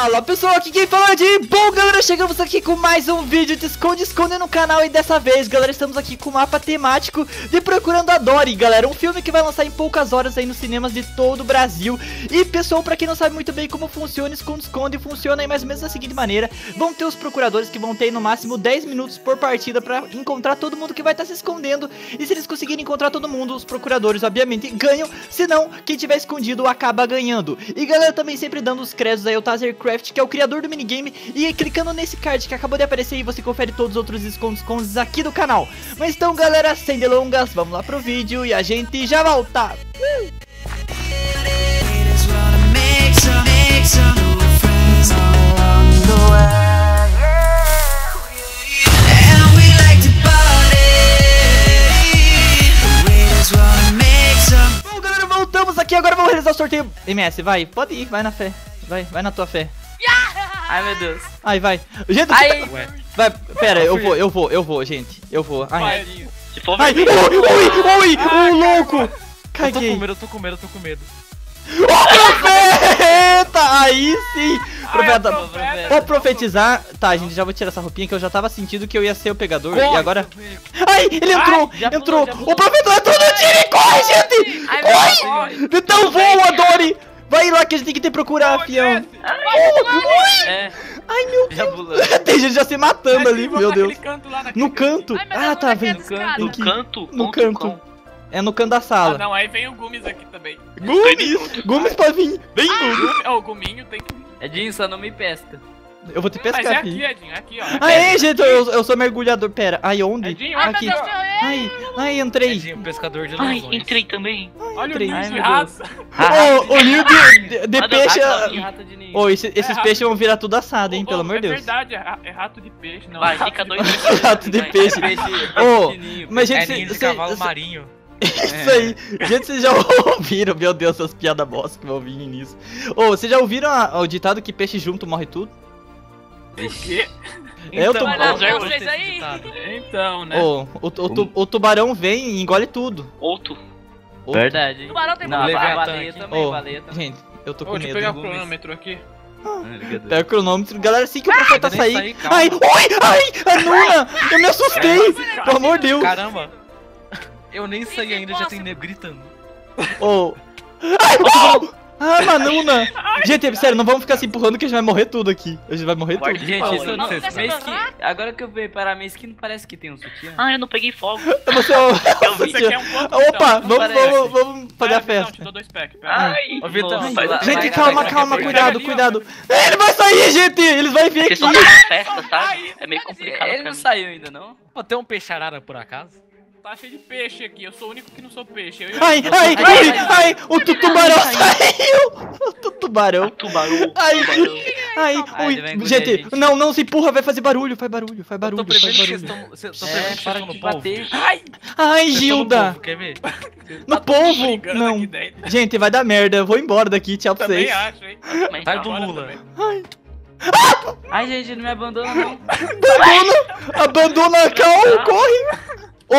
Fala pessoal, aqui quem fala é de bom, galera, chegamos aqui com mais um vídeo de Esconde-Esconde no canal. E dessa vez, galera, estamos aqui com o mapa temático de Procurando a Dory, galera. Um filme que vai lançar em poucas horas aí nos cinemas de todo o Brasil. E pessoal, pra quem não sabe muito bem como funciona Esconde-Esconde, funciona aí mais ou menos da seguinte maneira. Vão ter os procuradores que vão ter no máximo 10 minutos por partida pra encontrar todo mundo que vai estar se escondendo. E se eles conseguirem encontrar todo mundo, os procuradores obviamente ganham. Se não, quem tiver escondido acaba ganhando. E galera, também sempre dando os créditos aí ao TazerCraft, que é o criador do minigame, e clicando nesse card que acabou de aparecer aí, você confere todos os outros escondes aqui do canal. Mas então, galera, sem delongas, vamos lá pro vídeo e a gente já volta! Bom, galera, voltamos aqui, agora vamos realizar o sorteio. MS, vai, pode ir, vai na fé. Vai na tua fé. Ai, meu Deus. Ai, vai. Gente, ai. Vai, pera, eu vou, gente. Eu vou. Ai, se for vermelho. Oi, ô louco. Caguei. Eu tô com medo. Ô, profeta! Aí sim. Profeta, vou profetizar. Tá, gente, já vou tirar essa roupinha que eu já tava sentindo que eu ia ser o pegador. E agora... Ai, ele entrou. Entrou. O profeta entrou no time. Corre, gente. Corre. Então voa, Dory. Vai lá que a gente tem que procurar, fião. Ai, meu Deus. Tem gente já se matando ali, meu Deus. No canto. Ah, tá, vem. No canto. É no canto da sala. Ah, não, aí vem o Gumes aqui também. Gumes pode vir. Vem, Gumes. É, o Guminho tem que vir. Edinho, só não me pesca. Eu vou te pescar aqui. Mas é aqui, Edinho, aqui, ó. Aê, gente, eu sou mergulhador. Pera, aí onde? Edinho, aqui. Ai, entrei. Edinho, pescador de lesões. Ai, entrei também. Olha o ninho de raça. O ninho de peixe... Ô, esses peixes vão virar tudo assado, hein, pelo amor de Deus. É verdade, é rato de peixe. Não, vai, fica doido. Rato de peixe. Mas, gente, é ninho de cavalo marinho. Isso aí. Gente, vocês já ouviram, meu Deus, essas piadas bosta que vão vir nisso. Ô, vocês já ouviram o ditado que peixe junto morre tudo? Eu tô então, né? O tubarão vem e engole tudo. Outro. Verdade. O tubarão tem muito baleia também, baleia também. Gente, eu tô com medo. Deixa eu pegar o cronômetro aqui. Pega o cronômetro. Galera, assim que o profeta sair. Ai, oi, ai, a Nuna! Eu me assustei! Pelo amor de Deus! Caramba! Eu nem saí ainda, já tem nego gritando. Ai, ah, Manuna! Gente, sério, não vamos ficar se empurrando que a gente vai morrer tudo aqui. A gente vai morrer tudo. Gente, isso não sei se... Agora que eu vejo para a minha skin, não parece que tem um sutiã. Ah, eu não peguei fogo. Opa, vamos fazer a festa. Gente, calma, cuidado. Ele vai sair, gente! Eles vão vir aqui. Festa, sabe? É meio complicado. Ele não saiu ainda, não? Pô, tem um peixe-arara por acaso? Tá cheio de peixe aqui, eu sou o único que não sou peixe. Ai, o tubarão saiu! O tubarão. Gente, não se empurra, vai fazer barulho, faz barulho. Ai, Gilda! No povo? Não. Gente, vai dar merda, eu vou embora daqui, tchau pra vocês. Sai do mula. Ai, gente, não me abandona, não. Abandona a calma, corre!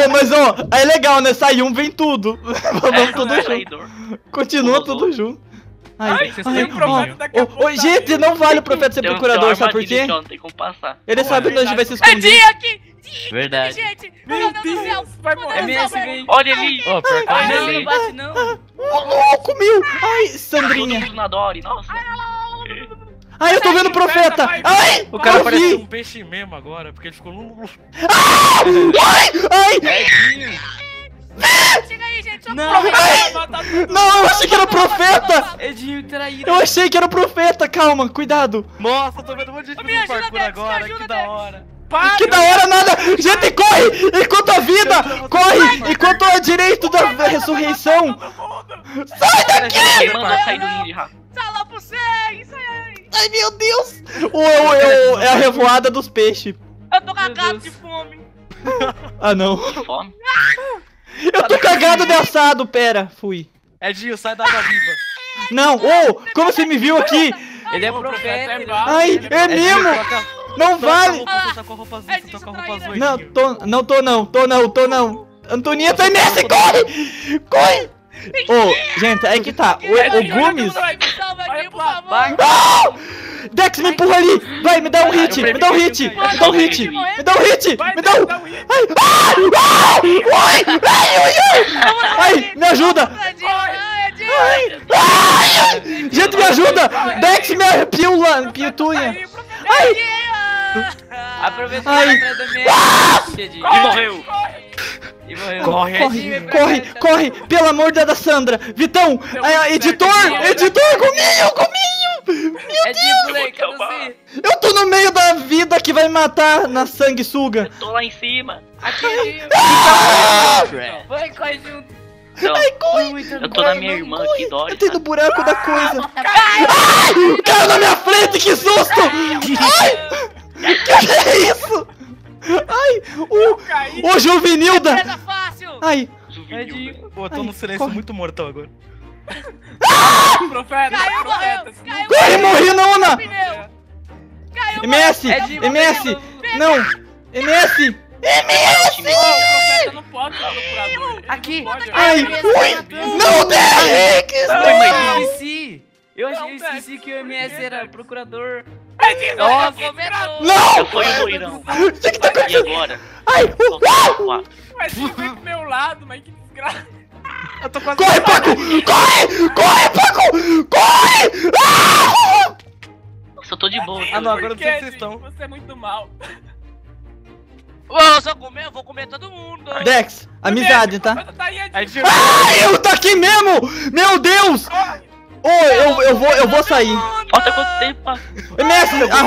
Mas é legal, né? Sai um, vem tudo. Vamos tudo junto. Continua tudo junto. Gente, não vale o profeta ser procurador, sabe por quê? Ele sabe onde a gente vai se esconder. É dia aqui! Verdade. Gente, meu Deus do céu, vai morrer. Olha ali. Não bate, não. Ô, louco, meu. Ai, Sandrinha. Ai, eu tô vendo o profeta! Ai! O cara parece um peixe mesmo agora, porque ele ficou longo. Ai! Chega aí, gente! Não, eu achei que era o profeta! Edinho, traíra! Eu achei que era o profeta, calma, cuidado! Nossa, tô vendo um monte de gente no parkour agora, que da hora! Que da hora nada! Gente, corre! Enquanto a vida! Corre! Enquanto o direito da ressurreição! Sai daqui! Sai lá pro céu, sai! Ai, meu Deus! É a revoada dos peixes. Eu tô cagado de fome. Ah, não. De fome? Eu tô cagado de assado, pera. Fui. Edinho, sai da água viva. Não, como você me viu aqui? Ele é profeta. Ai, é mesmo? Não vale. Não tô não. Antonieta, MS, corre! Gente, aí que tá. O Gumes... Não! Dex, me empurra ali! Vai, me dá um hit! Me dá um hit! Me dá um hit! Me dá um hit! Me dá um... Ai, me ajuda! Gente, me ajuda! Dex, me arrepiou lá, pietunha! Aproveitou a entrada do meio e morreu! Corre, corre, corre, corre, pelo amor da Sandra! Vitão, editor, editor, cominho! Meu Deus! Eu tô no meio da vida que vai matar na sanguessuga! Eu tô lá em cima! Vai, corre junto! Ai, corre! Eu tô na minha irmã, que dó! Eu tô no buraco da coisa! Caiu na minha frente, que susto! Ai! Que é isso? Ai, o Juvenilda! Ai, Juvenilda. Pô, eu tô num silêncio muito mortal agora. Ah! Profeta, caiu, profeta. Caiu, corre, morri, não, Ana! MS, MS, não! MS! MS! Aqui! Ai, ui! Não, Derek! Não, esqueci! Eu esqueci que o MS era procurador. Nossa, não! Eu sou doidão. O que tá acontecendo? Agora? Ai! Mas você veio pro meu lado, mas que desgraça. Eu tô quase... Corre, Paco! Corre! Corre, Paco! Corre! Ah! Nossa, eu tô de boa. Ah, não, agora não sei se vocês estão. Você é muito mal. Eu só comer, eu vou comer todo mundo. Dex, amizade, tá? Ai, eu tô aqui mesmo! Meu Deus! Ô, eu vou sair. Falta quanto tempo, pá? MS, a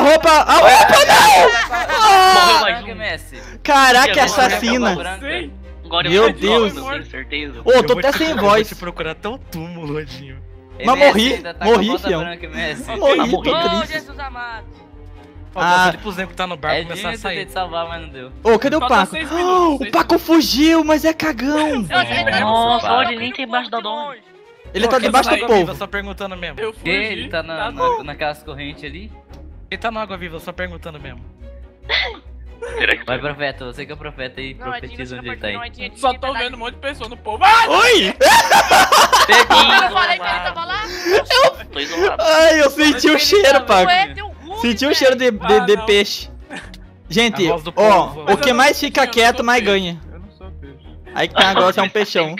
roupa, não! Morreu mais um. Caraca, que assassina. Meu Deus. Ô, tô até sem voz. Vou te procurar até o túmulo, Lodinho. Mas morri, fião. Morri, tô triste. Ah, tipo o Zenco que tá no barco começar a sair. Eu tentei salvar, mas não deu. Ô, cadê o Paco? O Paco fugiu, mas é cagão. Nossa, olha, nem tem embaixo da dona. Ele tá debaixo do povo. Só perguntando mesmo. Eu fugi, ele tá naquelas correntes ali. Ele tá na água viva, só perguntando mesmo. Vai, profeta, você que é o profeta aí, profetiza onde ele tá aí. Só tô vendo um monte de pessoa no povo. Oi! Eu falei que ele tava lá. Tô isolado. Ai, eu senti o cheiro, Paco. Senti o cheiro de peixe. Gente, ó, o que mais fica quieto, mais ganha. Eu não sou peixe. Aí que tá agora, você é um peixão.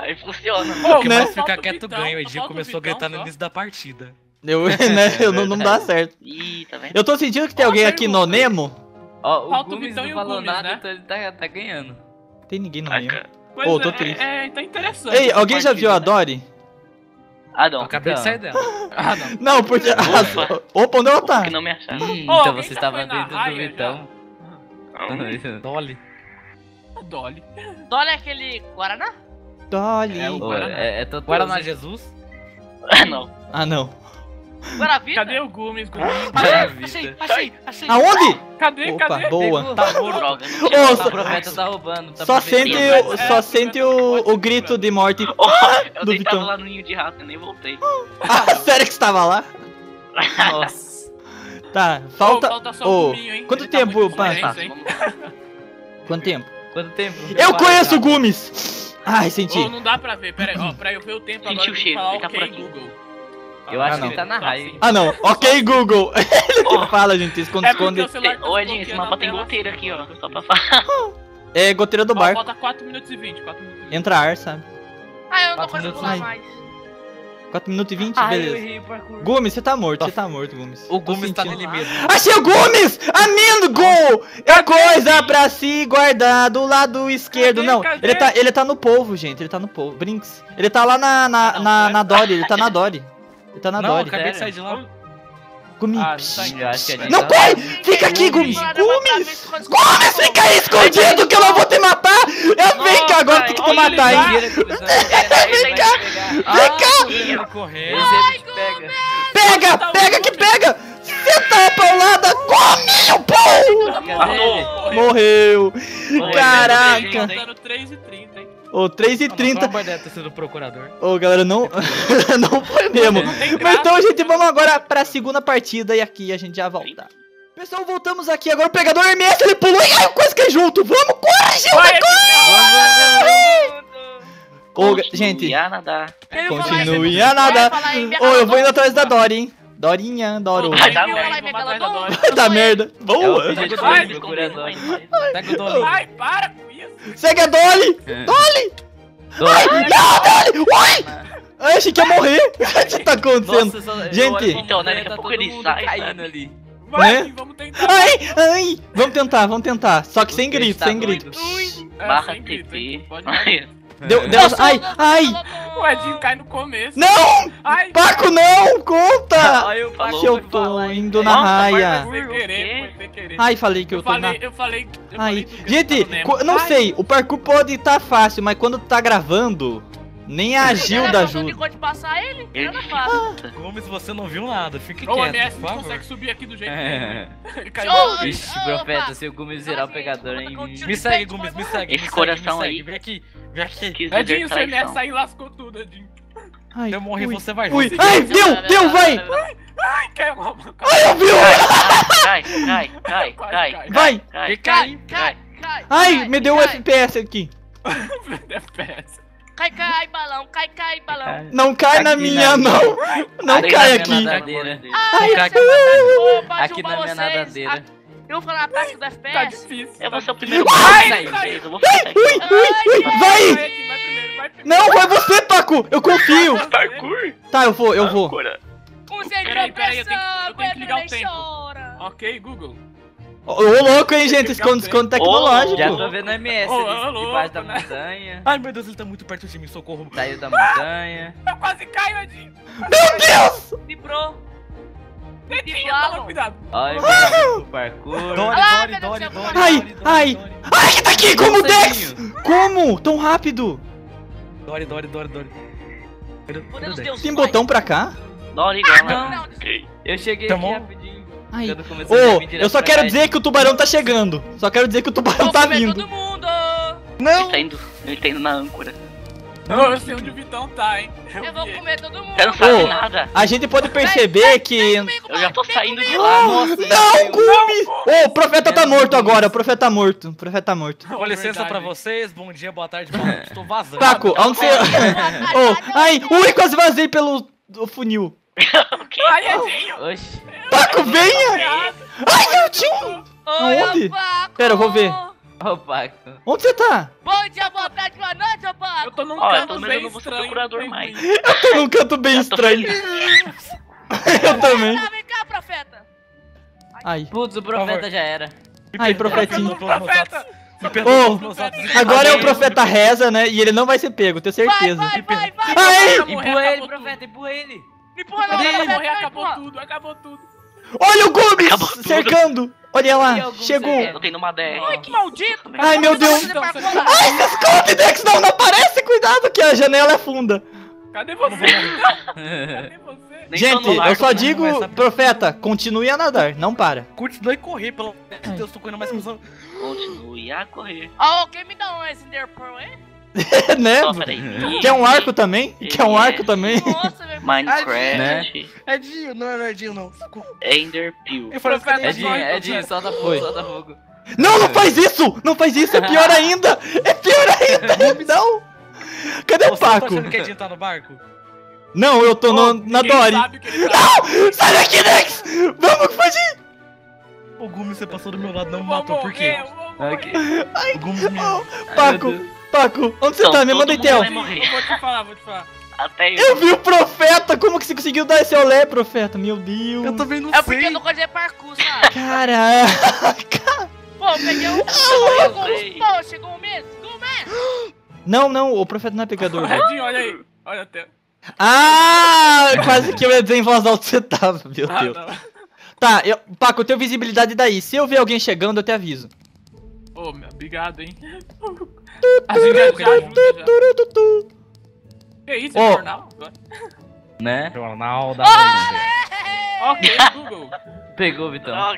Aí funciona. O que mais fica quieto ganha. O Edinho começou a gritar no início da partida. Não dá certo. Ih, tá vendo? Eu tô sentindo que tem alguém aqui no Nemo. Ó, o Gumes não falou nada, então ele tá ganhando. Tem ninguém no Nemo. Ô, tô triste. É, tá interessante. Ei, alguém já viu a Dory? Ah, não. Acabei de sair dela. Ah, não. Não, porque... Opa, onde ela tá? Porque não me acharam. Então você tava dentro do Vitão. Dolly. Dolly. Dolly é aquele Guaraná? Dolly! É todo Guaraná Jesus? Ah, não. Ah, não. Guaravita? Cadê o Gumes? Achei! Aonde? Cadê? Boa. Tá droga. O profeta tá roubando. Só sente o grito de morte. Eu nem tava lá no ninho de rato, eu nem voltei. Ah, sério que você tava lá? Nossa. Tá, falta só o Guminho, hein? Quanto tempo, Panta? Quanto tempo? Eu conheço o Gumes! Ai, senti. Não dá pra ver, pera aí, ó, pra eu ver o tempo agora, eu vou falar ok, Google. Eu acho que ele tá na raia. Ah, não, ok, Google. Ele que fala, gente, esconde-esconde. Ô, Edinho, esse mapa tem goteira aqui, ó, só pra falar. É, goteira do barco. Falta 4 minutos e 20, 4 minutos e 20. Entra ar, sabe? Ah, eu não tô conseguindo pular mais. 4 minutos e 20, beleza. Gumes, você tá morto, Gumes. O Gumes tá nele mesmo. Achei o Gumes! Amigo! É coisa pra se guardar do lado esquerdo. Não, ele tá no polvo, gente. Ele tá no polvo. Brinks. Ele tá lá na Dory. Ele tá na Dory. Acabei de sair de lá. Gumes. Não, corre! Fica aqui, Gumes! Gumes, fica aí escondido que eu não vou te matar! Vem cá, agora tem que te matar, hein? Vem cá! Pega! Senta pra um lado! Come! Morreu! Caraca! Ô, 3h30. Não deve ter sido o procurador. Ô, galera, não foi mesmo. Mas então, gente, vamos agora pra segunda partida e aqui a gente já volta. Pessoal, voltamos aqui agora. O pegador MS, ele pulou e eu quase caí junto. Vamos, corre, Gil! Gente, continue a nadar. Ou eu vou indo atrás da Dory, hein? Dorinha, Doro. Vai dar merda. Vai dar merda. Boa. Ai, para com isso. Segue a Dolly. Dolly. Ai, não, Dolly. Ui. Eu achei que ia morrer. O que tá acontecendo? Gente. Então, né, daqui a pouco ele sai caindo ali. Vai, vamos tentar. Ai, ai. Vamos tentar. Só que sem grito, sem grito. Barra TP. Deu, ai, ai. O Edinho cai no começo. Não! Ai, Paco, não! Conta! Ai, eu tô indo na raia. Foi sem querer. Ai, falei que eu tô na... Ai, gente, não sei, o parkour pode estar fácil, mas quando tá gravando, nem a Gilda ajuda. Ficou de passar ele? Era fácil. Gomes, você não viu nada, fique quieto, por favor. O MS não consegue subir aqui do jeito dele. Ele caiu. Vixe, Profeta, se o Gomes virar o pegador, hein? Me segue, Gomes, me segue. Esse coração aí. Vem aqui. Edinho, se ele sair, lascou tudo, Edinho. Se eu morrer, você vai junto. Ai, deu, vai! Ai, caiu. Ai, eu vi! Cai. Ai, me deu um FPS aqui. Cai, balão. Não cai na minha, não. Não cai aqui. Ai, aqui na minha nadadeira. Eu vou falar a parte do FPS. Tá difícil. Eu vou ser o primeiro. Vai! Não, vai você, Paco. Eu confio. Parkour? Tá, eu vou. Peraí, eu tenho que ligar o tempo. Ok, Google. Ô, louco, hein, gente. Esconde-esconde tecnológico. Já tô vendo o MS ali, debaixo da montanha. Ai, meu Deus, ele tá muito perto de mim. Socorro. Saiu da montanha. Eu quase caio, Edinho. Meu Deus! Librou. Cuidado. Ai, o parkour. Dory. Ai, que tá aqui, como o Dex? Como? Tão rápido. Dory. Tem botão pra cá? Dory, não. Eu cheguei aqui rapidinho. Ai. Eu só quero dizer que o tubarão tá chegando. Só quero dizer que o tubarão tá vindo. Todo mundo. Não. Ele tá indo na âncora. Não, eu sei onde o Vitão tá, hein? Eu vou comer todo mundo. Você não sabe nada. A gente pode perceber que... Comigo, eu já tô saindo de lá. Nossa, não, Gumes! O Profeta tá morto agora. O Profeta tá morto. Com licença pra vocês. Bom dia, boa tarde, boa noite. Estou vazando. Paco, aonde você... Ai, ui, quase vazei pelo funil. Oxi. Paco, venha! Ai, meu tio! Onde? Pera, eu vou ver. Ô, Paco. Onde você tá? Bom dia, boa tarde, boa noite, ô Paco. Eu tô num canto bem estranho. Eu tô num canto bem estranho. Eu também. Vem cá, Profeta. Ai. Putz, o Profeta já era. Ai, Profetinho. Agora é o Profeta reza, né? E ele não vai ser pego, tenho certeza. Vai. Empurra ele, Profeta, empurra ele. Empurra ele. Acabou tudo. Olha o Gumes cercando. Olha lá, chegou. Eu tenho uma DR. Ai, que maldito. Ai, meu Deus. Ai, se esconde, Dex. Não aparece. Cuidado que a janela é funda. Cadê você? Gente, eu só digo, Profeta, continue a nadar, não para. Continue a correr, pelo amor de Deus. Tô correndo mais confusão. Continue a correr. Ah, quem me dá um Ender Pearl, hein? Né? Quer um arco também? Nossa, velho. Minecraft. Edinho, não. Ender Pearl. Edinho, solta fogo. Não faz isso, é pior ainda. Não. Cadê o Paco? Você não quer adiantar no barco? Não, eu tô na Dory. Não! Sai daqui, Dex! Vamos fugir! O Gumes, você passou do meu lado, não me matou, por quê? O Gumes me... Paco, onde você tá? Me manda intel. Vou te falar. Eu vi o Profeta, como que você conseguiu dar esse olé, Profeta? Meu Deus. Eu também não sei. É porque eu não gosto de parkour, sabe? Caraca. Pô, peguei um... Pô, chegou um mês. Não, o Profeta não é pegador. Redinho, olha aí. Olha a tela. Ah, quase que eu ia dizer em voz alta você tava, meu Deus. Tá, Paco, eu tenho visibilidade daí. Se eu ver alguém chegando, eu te aviso. Ô, obrigado, hein. Que isso, é jornal? Né? Jornal da... Ok, Google. Pegou, Vitão.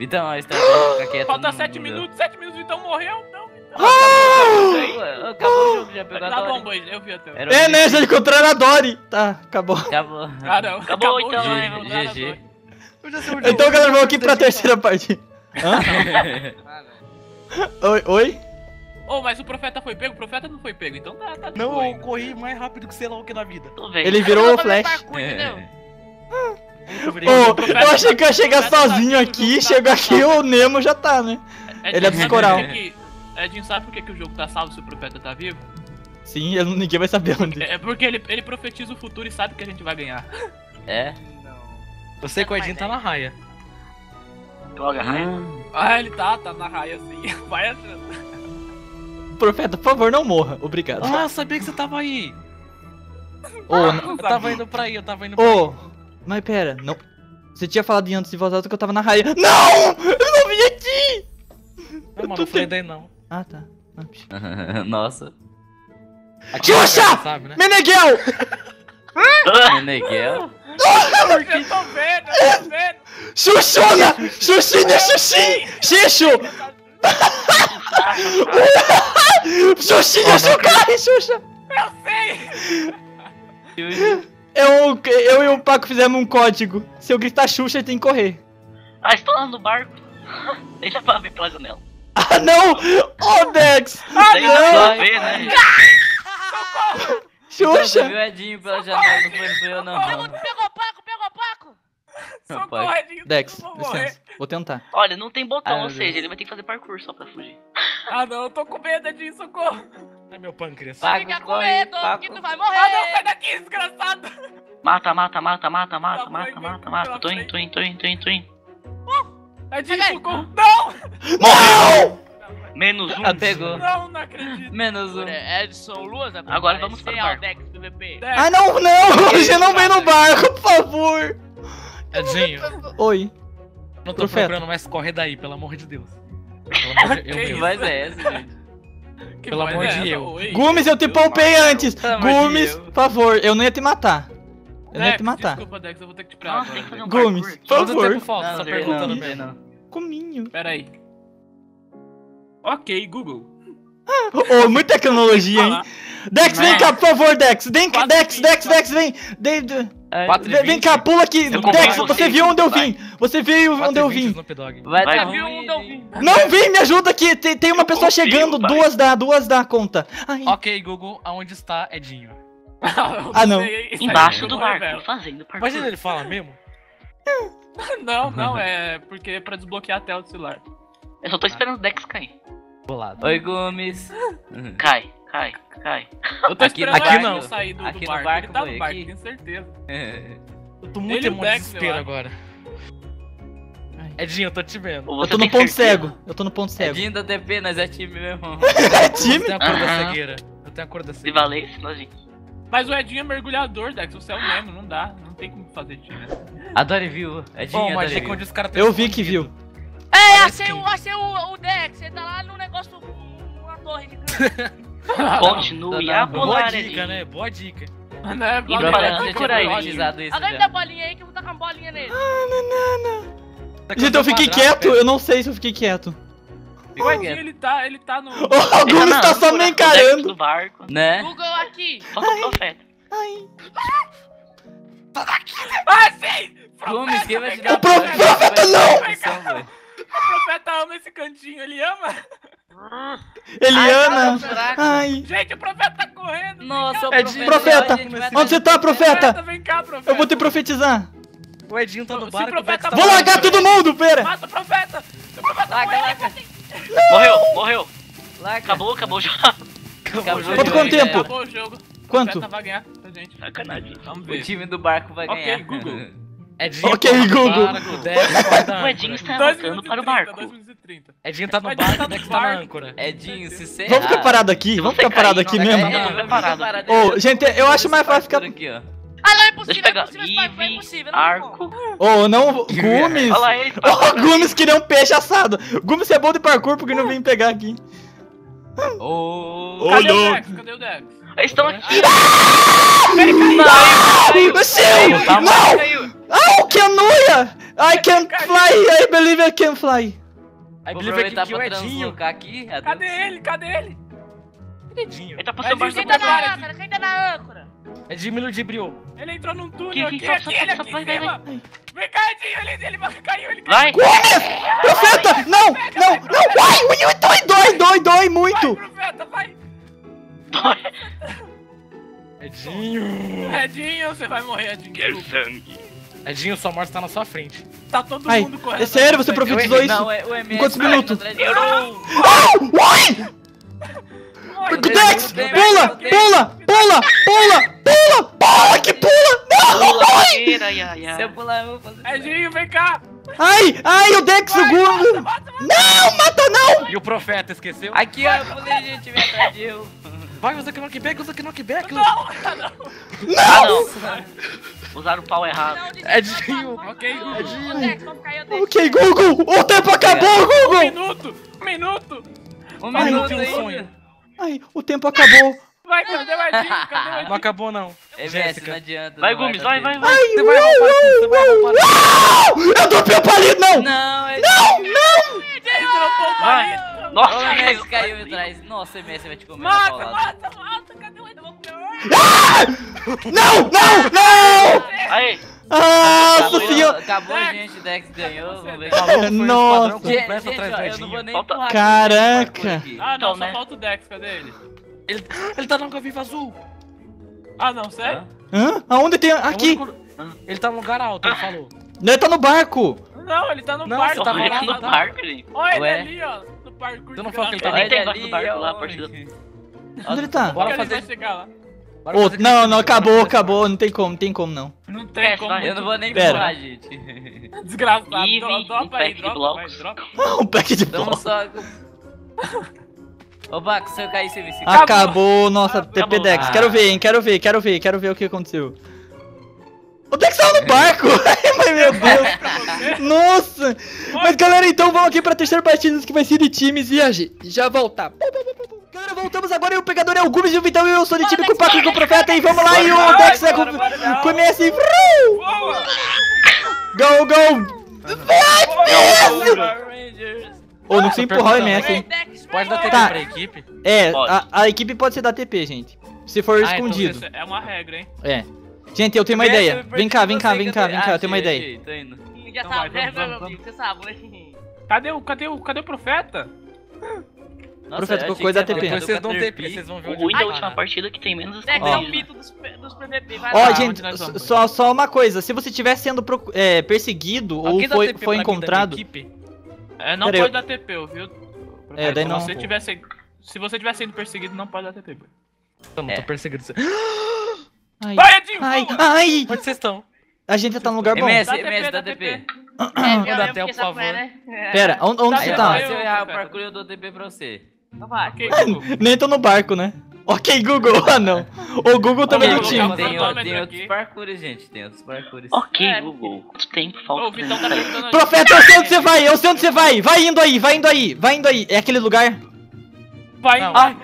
Vitão, a estratégia fica quieta. Falta 7 minutos, 7 minutos, Vitão morreu. Não, Vitão. Acabou o jogo, já pegou a Dory. Tá bom, boys, eu vi até. É, né, já encontraram a Dory. Tá, acabou. Acabou, então, né? GG. Então, galera, vamos aqui pra terceira partida. Oi? Oh, mas o Profeta foi pego? O Profeta não foi pego, então tá. Não, eu corri mais rápido que sei lá o que na vida. Ele virou o Flash. Parkour, Oh, eu achei que eu ia chegar sozinho aqui, chego aqui o Nemo já tá, né? Ele é psicoral. Edinho, sabe por que o jogo tá salvo se o Profeta tá vivo? Sim, ninguém vai saber onde. É porque ele profetiza o futuro e sabe que a gente vai ganhar. É? Não. Você com o Edinho tá na raia. Logo a raia? Ah, ele tá na raia sim. Vai achando. Profeta, por favor, não morra. Obrigado. Ah, sabia que você tava aí. Eu tava indo pra aí, eu tava indo pra aí. Mas pera, não. Você tinha falado antes de voz alta que eu tava na raia. Não! Eu não vim aqui! Não, mano, não falei daí não. Ah, tá. Nossa. Xuxa! Sabe, né? Meneghel! Meneghel? Eu tô vendo! Xuxona! Xuxinha, xuxim! Xixo! Xuxinha, chucai, Xuxa! Eu sei! Eu e o Paco fizemos um código. Se eu gritar Xuxa, ele tem que correr. Ah, estou lá no barco. Deixa pra ver pela janela. Ah, não! Ô, Dex! Ah, não! Ver, né? Xuxa! Eu vi o Edinho pela janela, não foi eu, não. Pegou o Paco! Socorro, Edinho! Dex, licença. Vou tentar. Olha, não tem botão, ou seja, ele vai ter que fazer parkour só pra fugir. Ah, não, eu tô com medo, Edinho, socorro! É meu pâncreas. Fica com medo, que tu vai morrer! Ah, não, sai daqui, desgraçado! Mata. Tô indo. Edinho, socorro! Não! Morreu! Menos um. Ah, pegou. Não acredito. Menos um. Edson, Luas, agora vamos para o barco. Ah, não! Você não vem no barco, por favor! Edinho. Oi. Não tô procurando mais, corre daí, pelo amor de Deus. Que voz é essa, gente? Pelo amor de Deus. Gumes, eu te poupei antes. Gumes, por favor, eu não ia te matar. Eu não ia te matar. Desculpa, Dex, eu vou ter que te parar agora. Gumes, por favor. Só perguntando bem, não. Cominho. Pera aí. Ok, Google. Oh, muita tecnologia, hein? Dex, vem cá, por favor, Dex. Dex, vem. Vem cá, pula aqui. Dex, você viu onde eu vim. Você veio onde eu vim. Não, vem, me ajuda aqui. Tem uma pessoa chegando. Duas dá conta. Ok, Google, aonde está Edinho? Ah, não. Embaixo do barco, fazendo parkour. Imagina ele fala mesmo. Não, é porque é pra desbloquear a tela do celular. Eu só tô esperando o Dex cair. Bolado. Oi, Gomes. Cai. Eu tô aqui, não sair do barco. Ele tá no barco, tenho certeza. Eu tô muito em desespero agora. Edinho, eu tô te vendo. Eu tô no ponto cego. Edinho da TP, nós é time mesmo. É time? Eu tenho a cor da cegueira. Se valer, senão a gente. Mas o Edinho é mergulhador, Dex. O céu mesmo, não dá. Não tem como fazer time. A Dory viu. Edinho, eu vi que viu. É, achei o Dex, ele tá lá no negócio com a torre de grana. Continue a pular, Edinho. Né? Boa dica. E parando de terrorizado isso. Agora me dá bolinha aí que eu vou tacar uma bolinha nele. Ah, nanana. Gente, eu fiquei quieto, eu não sei se eu fiquei quieto. O Edinho, ele tá no... O Gumes tá só me encarando. Né? Google aqui. Tá daqui. Ah, sim! Gumes, quem vai te dar a bolinha? O Profeta não! O Profeta ama esse cantinho, ele ama? Ele ama! Ai. Gente, o Profeta tá correndo! Nossa, Profeta! Onde você tá, Profeta? Vem cá, Profeta! Eu vou te profetizar! O Edinho tá no barco. Vou largar todo mundo, pera! Mata o Profeta! O Profeta morreu! Acabou já! Quanto tempo? Acabou o jogo. Quanto? O Profeta vai ganhar pra gente. Sacanagem. Vamos ver. O time do barco vai ganhar. Ok, Google. Edinho Google. O Edinho está voltando para o barco. Edinho tá no barco, o Dex tá na âncora. Edinho, se será... Vamos ficar parado aqui? Vamos ficar parado aqui mesmo? Ô, gente, eu acho mais fácil ficar... Ah, não, é impossível, é impossível. Ô, não, Gumes. Ô, Gumes que nem um peixe assado. Gumes é bom de parkour porque não vem pegar aqui. Ô, cadê o Dex? Eles estão aqui. Não! Oh, Kenuia! I believe I can fly! I believe I can Edinho. Cadê ele? Edinho. Ele tá passando embaixo da âncora. Quem tá na âncora? Edinho me ludibriou. Ele entrou num túnel aqui. Vem cá, Edinho, ele caiu, ele caiu. Vai! Profeta! Não! Ai, dói muito! Vai, Profeta, vai! Dói! Edinho! Edinho, você vai morrer, Edinho. Quer sangue? Edinho, sua morte tá na sua frente. Tá todo mundo correndo. É sério, você profetizou isso? Não, é o MS. Em quantos minutos? Eu não... Dex, pula, pula, pula, pula, pula, pula, que pula! Não, ai! Se eu pular, eu vou fazer... Edinho, vem cá! Ai, ai, o Dex, o Gumes! Não, mata não! E o Profeta, esqueceu? Aqui, ó, eu pulei, gente, vem atrás de eu. Vai, usa aqui knockback, usa aqui knockback. Não, não! Não! Usaram o pau errado. Edinho, ok, Google. Ok, Google, o tempo acabou, Google! Um minuto aí. Ai, o tempo acabou. Vai, cadê o Edinho? Não acabou, não. MS, não adianta. Vai, Gumes, vai. Você vai roubar. Eu dropei o palito, não! Não! Ele dropou o palito. Nossa, o MS caiu atrás. Nossa, MS vai te comer. Mata, cadê o Edinho? Não! Aí! Ah, Sofia! Acabou, gente, Dex ganhou. Nossa! Eu não vou nem empurrar. Caraca! Ah, não, só falta o Dex, cadê ele? Ele tá no vivo azul. Ah, não, sério? Hã? Aonde tem? Aqui! Ele tá no lugar alto, ele falou. Não, ele tá no barco! Não, ele tá no barco. Não, ele tá no barco, gente. Olha ele ali, ó. Eu não falo que ele tá ali, do barco lá, partida. Onde ele tá? Bora fazer chegar lá. Oh, não, acabou, não tem como não. Não tem como, eu não vou nem empurrar, gente. Desgraçado, dropa aí, dropa. Um pack de blocos. Ô, Baco, se eu cair, você vê se cai. Acabou, nossa, TP Dex. Quero ver, hein, quero ver o que aconteceu. O Dex tava no barco! Ai, meu Deus! Nossa! Mas galera, então vamos aqui pra terceira partida que vai ser de times e a gente já voltar. Galera, voltamos agora e o pegador é o Gumes e o Vitão e eu sou de time com o Paco e com o Profeta e vamos lá e o Dex é com o MS. Go! Ou não precisa empurrar o MS, hein? Pode dar TP pra equipe? É, a equipe pode ser da TP, gente. Se for escondido. É uma regra, hein? É. Gente, eu tenho uma ideia. Vem cá, eu tenho uma ideia. Já tá vendo, meu amigo, você sabe. Cadê o Profeta? Profeta, qualquer coisa é TP. Vocês dão TP, vocês vão ver. O ruim da última partida que tem menos... Deve ser o mito dos PVP. Ó, gente, só uma coisa. Se você estiver sendo perseguido ou foi encontrado... Não pode dar TP, ouviu? É, daí não... Se você estiver sendo perseguido, não pode dar TP. Eu não tô perseguido. Ai! Onde vocês estão? A gente já tá no lugar bom. MS, dá TP. Dá até, por favor. Pera, onde você tá? Se eu errar o parkour, eu dou TP pra você. Nem tô no barco, né? Ok, Google. Ah, não. O Google também não tinha. Tem outros parkours, gente. Tem outros parkours. Ok, Google. Quanto tempo falta? Profeta, eu sei onde você vai. Vai indo aí. É aquele lugar? Vai lá.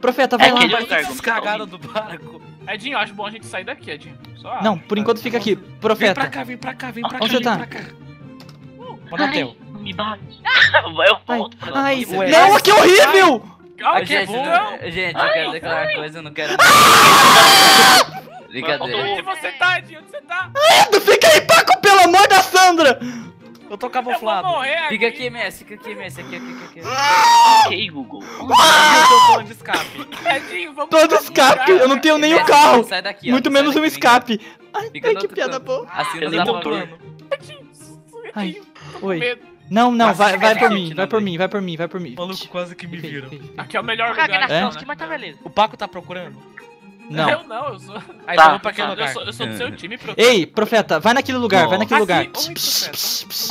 Profeta, vai lá. Eles cagaram do barco. Edinho, acho bom a gente sair daqui, Edinho. Não, por enquanto fica aqui. Profeta. Vem pra cá. Onde você tá? Ai, me bate. Eu volto pra lá. Não, aqui é horrível! Aqui é bom. Gente, eu quero declarar coisa, eu não quero... Brincadeira. Onde você tá, Edinho? Onde você tá? Fica aí, Paco, pelo amor da Sandra! Eu tô camuflado. Fica aqui, MS, aqui. Ok, Google. Onde eu tô? Edinho, vamos... Todo escape, eu não tenho nem o carro. Sai daqui, muito menos um escape. Ai, que piada boa. Assim não dá pra ver. Ai, oi. Não, vai por mim. O maluco quase que me viram. Aqui é o melhor lugar, né? O Paco tá procurando? Não. Eu sou... Aí tá, eu sou do seu time, Profeta. Ei, Profeta, vai naquele lugar, não.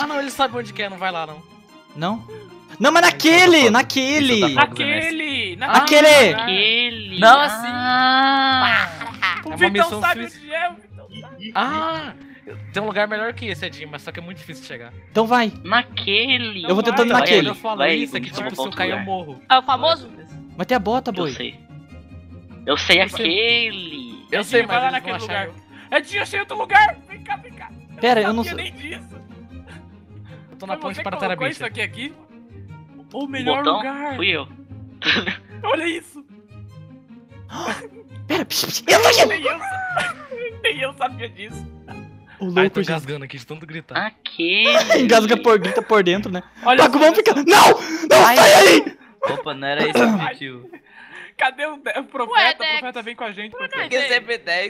Ah, não, ele sabe onde que é, não vai lá, não. Não? Não, mas naquele! Não, assim... O Vitão sabe onde é, o Vitão sabe. Tem um lugar melhor que esse, Edinho, mas só que é muito difícil de chegar. Então vai. Naquele. Eu vou tentando naquele. Eu falo isso, aqui tipo, se eu cair eu morro. É o famoso? Mas tem a bota, boi. Eu sei aquele. Eu sei, mas vai lá naquele lugar. Edinho, achei outro lugar. Vem cá. Pera, eu não sei. Eu tô na ponte para Tarabinha. Isso aqui? O melhor lugar. Fui eu. Olha isso. Pera, nem eu sabia disso. O louco, tô engasgando aqui de tanto gritar. Aquele. Engasga grita por dentro, né? Olha, Paco, vamos ficar. Não! Sai aí! Opa, não era esse o objetivo. Cadê o Profeta? Ué, o Profeta vem com a gente.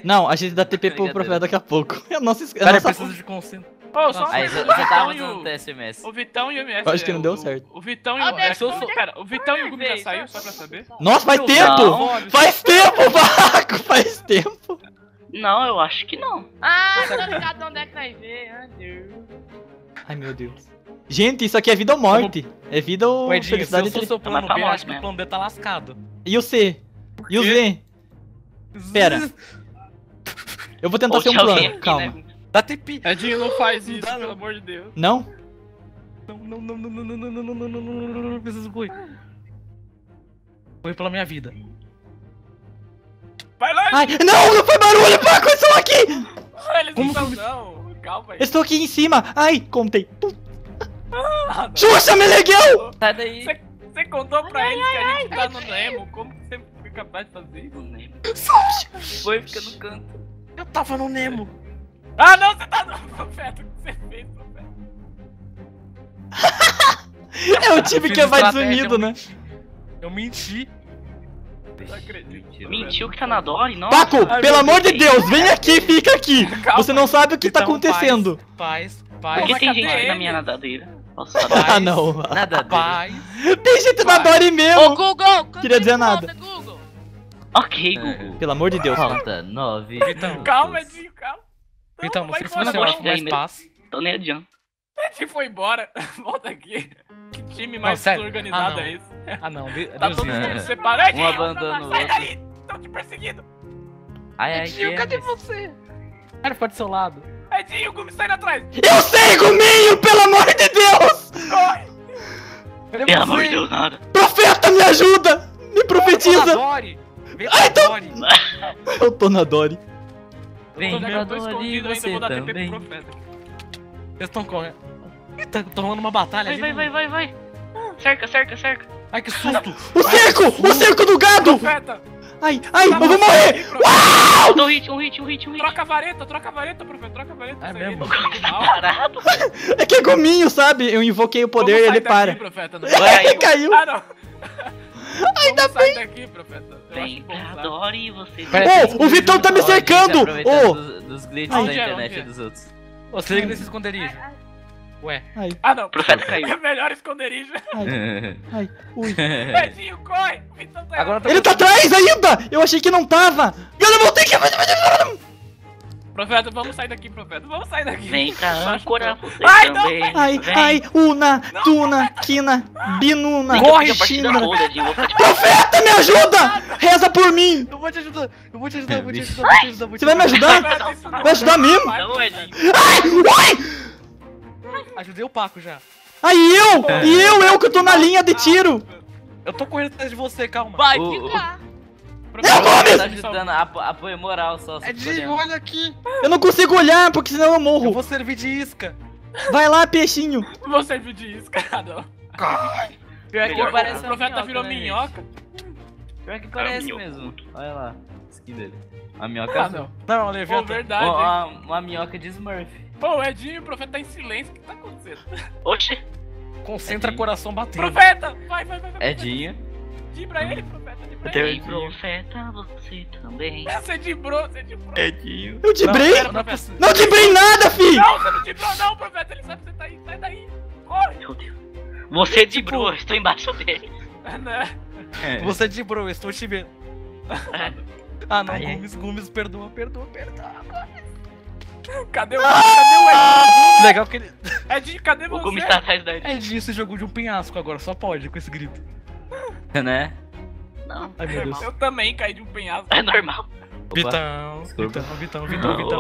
Não, a gente dá TP pro Profeta daqui a pouco. É a nossa escala. Cara, eu preciso de consenso. Oh, só aí você tava no TSMS. O Vitão e o MS. Acho que não deu certo. O Vitão e o MS. Pera, o Vitão e o Gumes já saiu, só pra saber. Nossa, faz tempo! Faz tempo, Marco! Faz tempo! Não, eu acho que não. Ah, tô ligado onde é que vai ver. Ai, Deus. Ai, meu Deus. Gente, isso aqui é vida ou morte. É vida ou felicidade. Se eu sou o plano B, eu acho que o plano B tá lascado. E o C? E o Z? Pera. Eu vou tentar ser um plano, calma. Dá TP. Edinho, não faz isso, pelo amor de Deus. Não? Não, preciso correr. Correr pela minha vida. Vai lá! Ai, não, não foi barulho, Paco, eu estou aqui! Como não? Calma aí. Estou aqui em cima. Ai, contei. Xuxa, me legal! Sai daí. Você contou pra eles que a gente tá no Nemo. Como que você foi capaz de fazer isso? No Nemo. Foi, fica no canto. Eu tava no Nemo. Ah, não, você tá no Profeta. O que você fez, Profeta? É o time que é mais unido, né? Eu menti. Não acredito. Mentiu que tá na Dory, não? Paco, pelo amor de Deus, vem aqui, fica aqui. Você não sabe o que tá acontecendo. Paz. Por que tem gente na minha nadadeira? Nossa, ah, não. Nadadeira. Tem gente na Dory mesmo. Ô, Google. Queria dizer nada. Google. Ok, Google. Pelo amor de Deus. Falta 9. Calma, Edinho, calma. Então, você funciona mais passe. Então nem adianta. A gente foi embora. Volta aqui. Que time mais desorganizado é esse? Ah, não. Tá todo mundo separado. Um abandono. Sai daí. Estão te perseguindo. Edinho, cadê você? Cara, foi do seu lado. Edinho, o Gume sai atrás. Eu sei, Guminho, pelo amor de Deus. Pelo amor de Deus, nada. Profeta, me ajuda. Me profetiza. Ai, eu tô na Dory. Vem, eu tô escondido ainda, vou dar TP pro Profeta. Eles tão correndo. Eita, tô rolando uma batalha ali. Vai. Cerca. Ai, que susto. O cerco! O cerco do gado! Profeta! Ai, eu vou morrer! Uau! Dá um hit. Troca a vareta, Profeta, troca a vareta. É mesmo? É que é gominho, sabe? Eu invoquei o poder e ele para. Ele caiu. Ah, não. Ainda bem! Sai daqui, Profeta. Vem pra Dory, você... Ô, o Vitão tá me cercando! Ô! Dos glitches da internet dos outros. Ô, se liga nesse esconderijo. Ué. Ah, não. Profeta caiu. É o melhor esconderijo. Ai. Ui. Edinho, corre! O Vitão tá... Ele tá atrás ainda! Eu achei que não tava! Eu não voltei aqui! Profeta, vamos sair daqui, Profeta. Vamos sair daqui. Vem cá, âncora. Ai, não! Ai, Una, Tuna, Kina, Binuna, Correchina. Profeta, me ajuda! Reza por mim! Eu vou te ajudar. Você vai me ajudar? Vai ajudar mesmo? Ai! Ajudei o Paco já. Ai, eu que tô na linha de tiro. Eu tô correndo atrás de você, calma. Vai, fica. Você tá ajudando, apoio moral só. Edinho, olha aqui. Eu não consigo olhar, porque senão eu morro. Eu vou servir de isca. Vai lá, peixinho. Eu vou servir de isca, não. Pior que parece, o Profeta virou minhoca. Pior que parece mesmo. Olha lá, skin dele. A minhoca azul. Não, levou verdade. Uma minhoca de Smurf. Pô, Edinho, o Profeta tá em silêncio. O que tá acontecendo? Oxi. Concentra coração batendo. Profeta, vai. Edinho. Diga pra ele, Profeta. Edinho, Profeta, você também. Você dibrou. Edinho. Eu dibrei? Não dibrei nada, fi! Não, você não dibrou não, Profeta. Ele sabe que você tá aí. Sai daí. Corre. Meu Deus. Você dibrou, eu estou embaixo dele. Você dibrou, eu estou te vendo. Ah, não. Gumes, perdoa. Cadê o Edinho? Legal que ele... Edinho, cadê você? O Gumes tá atrás da Edinho. Você jogou de um penhasco agora, só pode com esse grito. Né? Não, ai, meu Deus. Eu também caí de um penhasco. É normal. Vitão.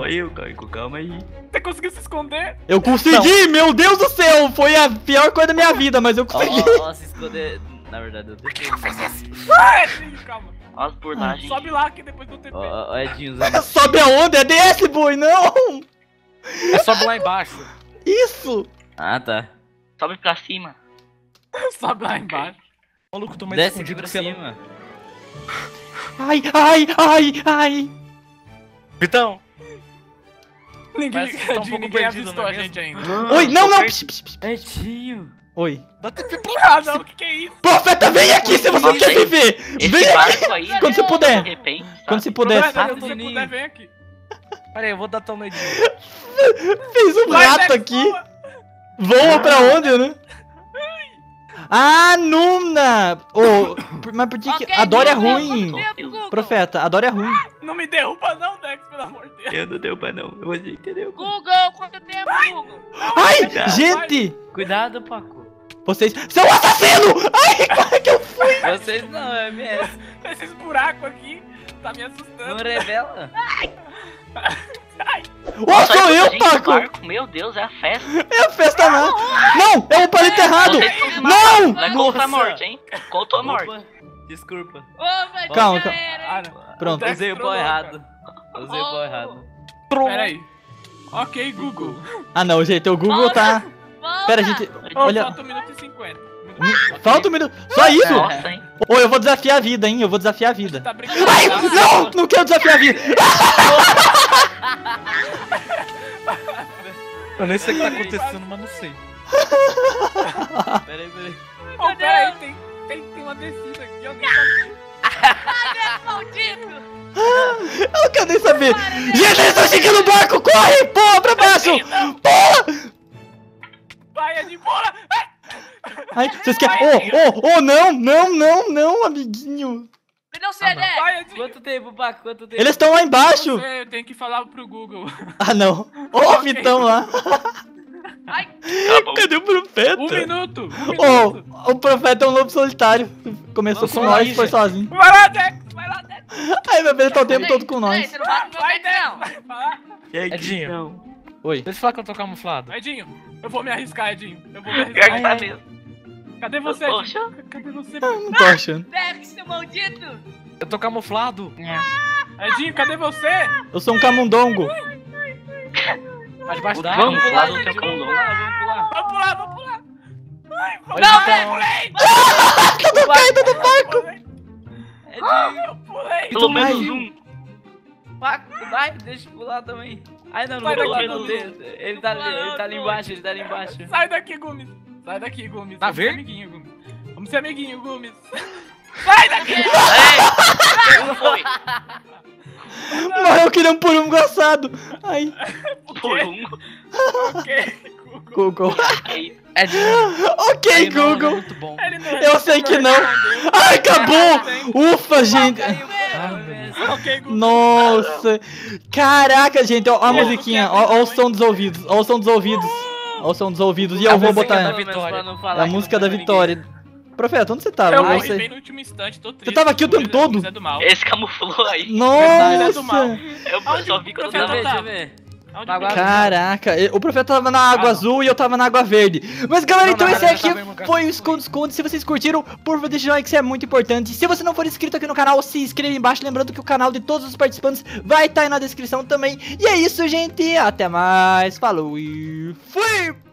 Eu caí com calma aí. Você conseguiu se esconder? Eu consegui, meu Deus do céu. Foi a pior coisa da minha vida, mas eu consegui. Se esconder. Na verdade, eu deixei. Por que eu fiz isso? Edinho, calma. Olha as burlagens. Sobe lá que depois do TP. Edinho, sobe a onda, é desse, boi, não. É sobe lá embaixo. Isso. Ah, tá. Sobe pra cima. Sobe lá embaixo. Maluco, tô mais escondido pra cima. Ai. Vitão. Ninguém tá um pouco perdido, não é mesmo? A gente ainda. Oi, não, não! Pertinho. Oi. Dá TP pra cá, não, o que é isso? Profeta, vem aqui se você quer viver! Vem aqui! Quando você puder! Quando você puder! Quando você puder, vem aqui! Peraí, eu vou dar toma de. Fez um rato aqui! Voa pra onde, né? Ah, Numna! Oh, mas por que okay, que... A Dory é ruim! Profeta, a Dory é ruim! Não me derruba não, Dex, pelo amor de Deus! Eu não derruba não, eu vou entender. Google, quanto tempo, Google? Ai, cuidado, gente! Vai. Cuidado, Paco! Vocês... Você é um assassino! Ai, como é que eu fui? Vocês não, é MS. Esses buracos aqui, tá me assustando. Não revela. Ai! Ai! Oh, sou eu, Paco! Meu Deus, é a festa! É a festa não! Não! É o palito errado! Não! Não é contra a morte, hein? Contra a morte! Desculpa! Ô, calma, calma! Pronto, usei o pau errado! Usei o pau errado! Pera aí! Ok, Google! Ah não, gente, o Google tá... Pera, gente... Olha... Falta 1 minuto e 50! Falta 1 minuto... Só isso? Nossa, hein? Ô, eu vou desafiar a vida, hein? Eu vou desafiar a vida! Ai! Não! Não quero desafiar a vida! Eu nem sei o que tá acontecendo, mas não sei. Peraí, peraí. Oh, peraí, tem uma descida aqui, eu nem sabia. Ah, maldito! Eu quero nem saber. Gente, eles estão seguindo o barco, corre! Porra, pra baixo! Porra! Vai, de bola! Ai, vocês querem. Oh, não, não, não, não, amiguinho! Não sei, né? Quanto tempo, Paco? Quanto tempo? Eles estão lá embaixo! Eu, eu tenho que falar pro Google. Ah, não. Ô, oh, Vitão lá. Ai. Cadê o Profeta? 1 minuto. Oh, o Profeta é um lobo solitário. Começou vamos com nós e foi sozinho. Vai lá, Dex! Vai lá, Dex! Aí, meu bem, tá o tempo todo com nós. Você não vai no meu Dex, não. E aí, Edinho? Oi. Deixa eu falar que eu tô camuflado. Edinho, eu vou me arriscar, Edinho. Eu vou me arriscar. Ai, tá mesmo. Cadê você? Cadê você? Eu não tô achando. Dex, seu maldito! Eu tô camuflado. É. Edinho, cadê você? Eu sou um camundongo. Vai debaixo da água. Vamos pular, vamos pular. Vamos pular, vamos pular. Não, eu pulei! Eu tô caindo do barco. Edinho, eu pulei. Pelo menos um. Paco, vai, deixa eu pular também. Ai, não, não vou pular não. Ele tá ali embaixo, ele tá ali embaixo. Sai daqui, Gumes. Sai daqui, Gumes. Tá vendo? Vamos ser amiguinho, Gumes. Sai daqui! Morreu que não por um engraçado. Ai. Por um? Ok, Google. Ok, Google. Eu sei que não. Ai, acabou! Ufa, gente. Nossa. Caraca, gente. Ó a musiquinha. Ó o som dos ouvidos. Ó o som dos ouvidos. Olha o som dos ouvidos e eu vou botar a música da vitória. Profeta, onde você tava? Eu morri no último instante, tô triste. Você tava aqui o tempo todo? Esse camuflou aí. Nossa! Eu só vi quando eu tava. Caraca, o Profeta tava na água azul e eu tava na água verde. Mas galera, então esse aqui foi o Esconde-Esconde. Se vocês curtiram, por favor, deixa o like, isso é muito importante. Se você não for inscrito aqui no canal, se inscreva aí embaixo. Lembrando que o canal de todos os participantes vai estar aí na descrição também. E é isso, gente. Até mais. Falou e fui!